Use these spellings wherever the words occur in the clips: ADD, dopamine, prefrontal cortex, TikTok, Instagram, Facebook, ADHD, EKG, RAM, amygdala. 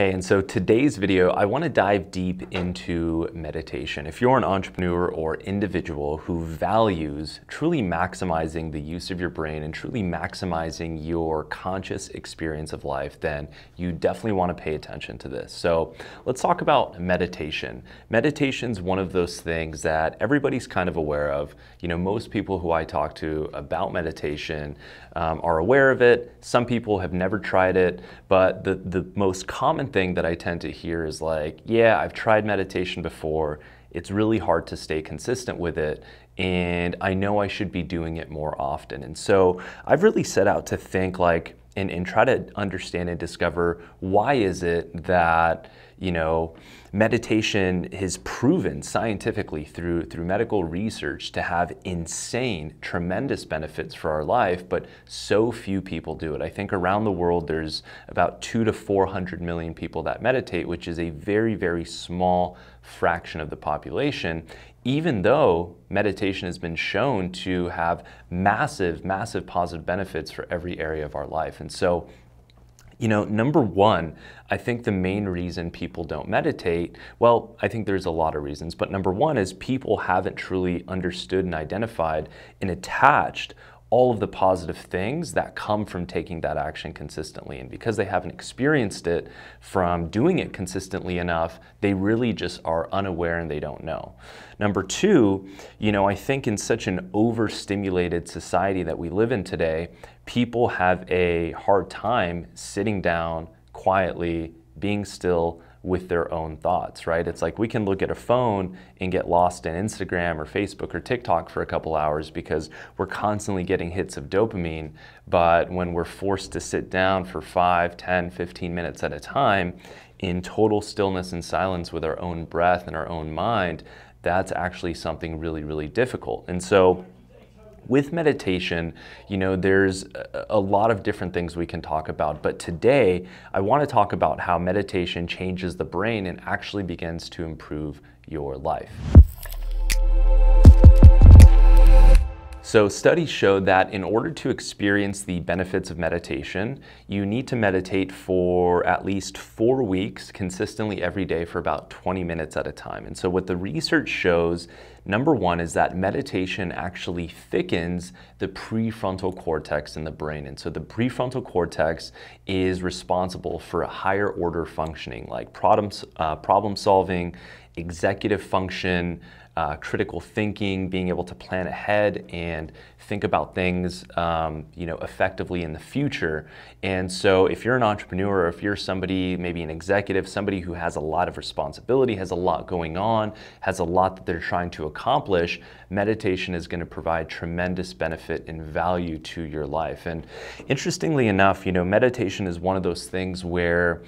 Hey, and so today's video, I want to dive deep into meditation. If you're an entrepreneur or individual who values truly maximizing the use of your brain and truly maximizing your conscious experience of life, then you definitely want to pay attention to this. So let's talk about meditation. Meditation's one of those things that everybody's kind of aware of. You know, most people who I talk to about meditation are aware of it. Some people have never tried it, but the most common thing that I tend to hear is like, yeah, I've tried meditation before. It's really hard to stay consistent with it. And I know I should be doing it more often. And so I've really set out to think like, and try to understand and discover why is it that, you know, meditation is proven scientifically through medical research to have insane, tremendous benefits for our life, but so few people do it. I think around the world, there's about 200 to 400 million people that meditate, which is a very, very small fraction of the population, even though meditation has been shown to have massive, massive positive benefits for every area of our life. And so, you know, number one, I think the main reason people don't meditate, well, I think there's a lot of reasons, but number one is people haven't truly understood and identified and attached all of the positive things that come from taking that action consistently. And because they haven't experienced it from doing it consistently enough, they really just are unaware and they don't know. Number two, you know, I think in such an overstimulated society that we live in today, people have a hard time sitting down quietly, being still, with their own thoughts, right? It's like we can look at a phone and get lost in Instagram or Facebook or TikTok for a couple hours because we're constantly getting hits of dopamine. But when we're forced to sit down for 5, 10, 15 minutes at a time in total stillness and silence with our own breath and our own mind, that's actually something really, really difficult. And so with meditation, you know, there's a lot of different things we can talk about, but today I want to talk about how meditation changes the brain and actually begins to improve your life. So studies show that in order to experience the benefits of meditation, you need to meditate for at least 4 weeks consistently every day for about 20 minutes at a time. And so what the research shows, number one, is that meditation actually thickens the prefrontal cortex in the brain. And so the prefrontal cortex is responsible for a higher order functioning like problem solving, executive function, critical thinking, being able to plan ahead and think about things, you know, effectively in the future. And so if you're an entrepreneur, or if you're somebody, maybe an executive, somebody who has a lot of responsibility, has a lot going on, has a lot that they're trying to accomplish, meditation is going to provide tremendous benefit and value to your life. And interestingly enough, you know, meditation is one of those things where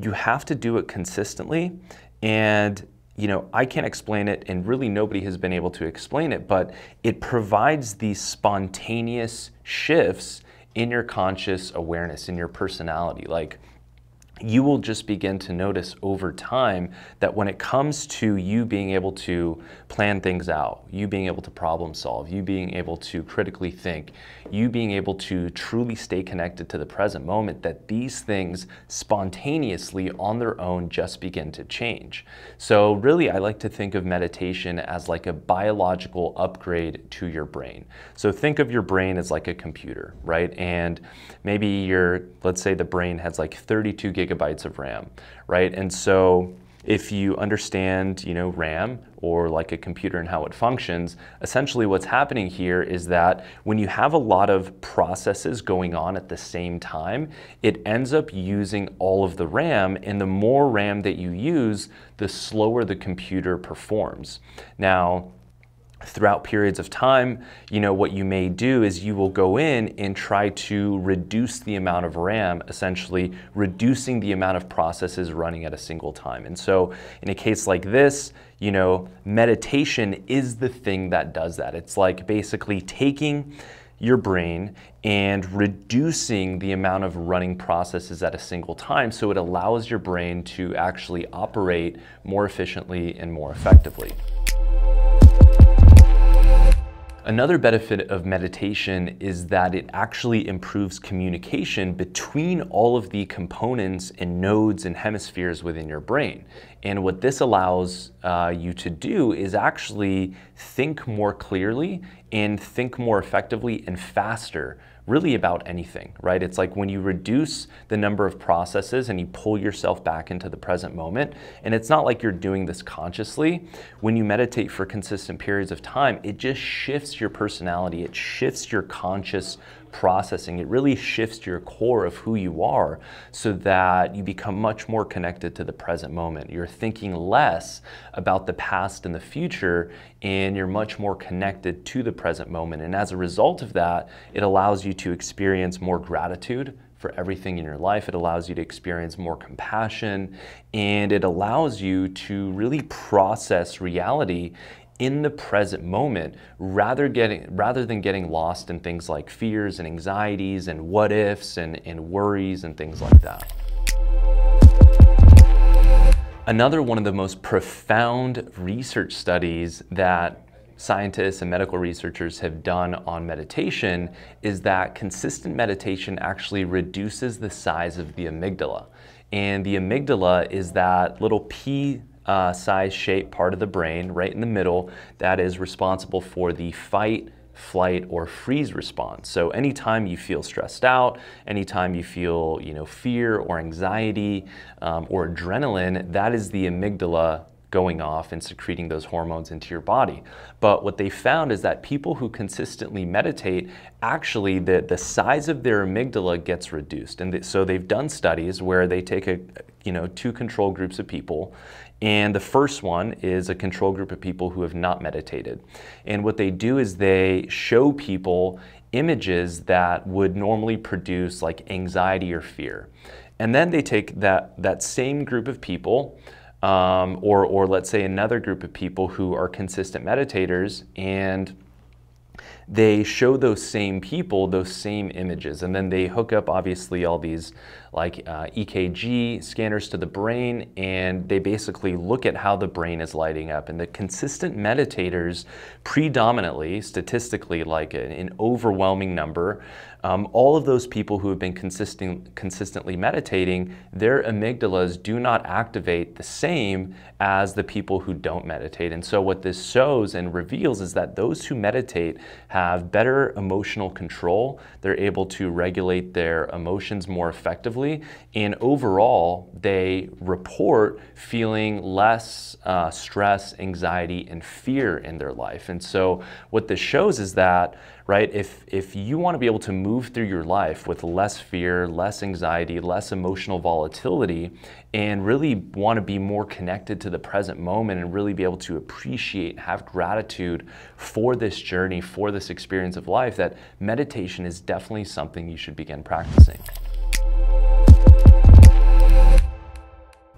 you have to do it consistently. And you know, I can't explain it, and really nobody has been able to explain it, but it provides these spontaneous shifts in your conscious awareness, in your personality. Like, you will just begin to notice over time that when it comes to you being able to plan things out, you being able to problem solve, you being able to critically think, you being able to truly stay connected to the present moment, that these things spontaneously on their own just begin to change. So really, I like to think of meditation as like a biological upgrade to your brain. So think of your brain as like a computer, right? And maybe your, let's say the brain has like 32 gigabytes of RAM, right? And so if you understand, you know, RAM or like a computer and how it functions, essentially what's happening here is that when you have a lot of processes going on at the same time, it ends up using all of the RAM, and the more RAM that you use, the slower the computer performs. Now, throughout periods of time, you know, what you may do is you will go in and try to reduce the amount of RAM, essentially reducing the amount of processes running at a single time. And so in a case like this, you know, meditation is the thing that does that. It's like basically taking your brain and reducing the amount of running processes at a single time, so it allows your brain to actually operate more efficiently and more effectively. Another benefit of meditation is that it actually improves communication between all of the components and nodes and hemispheres within your brain. And what this allows you to do is actually think more clearly and think more effectively and faster, really about anything, right? It's like when you reduce the number of processes and you pull yourself back into the present moment, and it's not like you're doing this consciously. When you meditate for consistent periods of time, it just shifts your personality, it shifts your conscious processing, it really shifts your core of who you are so that you become much more connected to the present moment. You're thinking less about the past and the future, and you're much more connected to the present moment. And as a result of that, it allows you to experience more gratitude for everything in your life. It allows you to experience more compassion, and it allows you to really process reality in the present moment rather than getting lost in things like fears and anxieties and what ifs and worries and things like that. Another one of the most profound research studies that scientists and medical researchers have done on meditation is that consistent meditation actually reduces the size of the amygdala. And the amygdala is that little pea size, shape part of the brain right in the middle that is responsible for the fight, flight, or freeze response. So anytime you feel stressed out, anytime you feel, you know, fear or anxiety or adrenaline, that is the amygdala going off and secreting those hormones into your body. But what they found is that people who consistently meditate, actually the size of their amygdala gets reduced. And so they've done studies where they take two control groups of people, and the first one is a control group of people who have not meditated. And what they do is they show people images that would normally produce like anxiety or fear. And then they take that same group of people or let's say another group of people who are consistent meditators, and they show those same people those same images, and then they hook up obviously all these like EKG scanners to the brain, and they basically look at how the brain is lighting up. And the consistent meditators, predominantly, statistically, like an overwhelming number, all of those people who have been consistently meditating, their amygdalas do not activate the same as the people who don't meditate. And so what this shows and reveals is that those who meditate have better emotional control. They're able to regulate their emotions more effectively, and overall they report feeling less stress, anxiety, and fear in their life. And so what this shows is that, right, if you want to be able to move through your life with less fear, less anxiety, less emotional volatility, and really want to be more connected to the present moment and really be able to appreciate, have gratitude for this journey, for this experience of life, that meditation is definitely something you should begin practicing.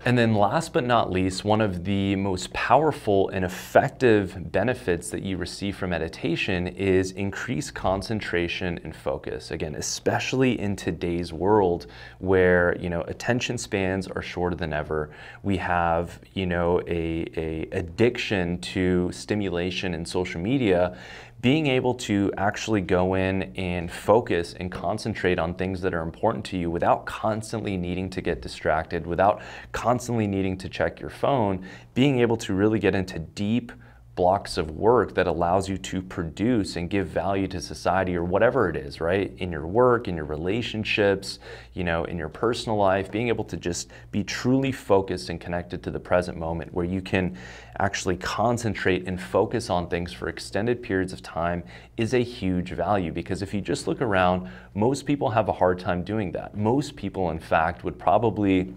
And then last but not least, one of the most powerful and effective benefits that you receive from meditation is increased concentration and focus. Again, especially in today's world where, you know, attention spans are shorter than ever. We have, you know, an addiction to stimulation and social media. Being able to actually go in and focus and concentrate on things that are important to you without constantly needing to get distracted, without constantly needing to check your phone, being able to really get into deep blocks of work that allows you to produce and give value to society, or whatever it is, right? In your work, in your relationships, you know, in your personal life, being able to just be truly focused and connected to the present moment, where you can actually concentrate and focus on things for extended periods of time, is a huge value. Because if you just look around, most people have a hard time doing that. Most people, in fact, would probably,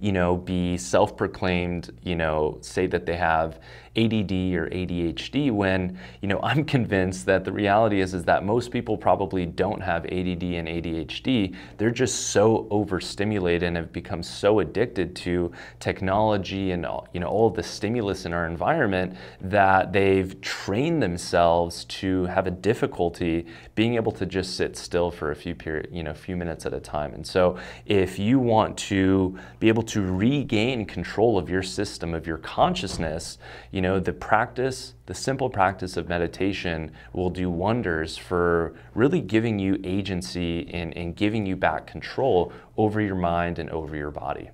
you know, be self-proclaimed, you know, say that they have ADD or ADHD, when, you know, I'm convinced that the reality is that most people probably don't have ADD and ADHD. They're just so overstimulated and have become so addicted to technology and, you know, all of the stimulus in our environment, that they've trained themselves to have a difficulty being able to just sit still for a few minutes at a time. And so if you want to be able to regain control of your system, of your consciousness, you know, the practice, the simple practice of meditation will do wonders for really giving you agency and giving you back control over your mind and over your body.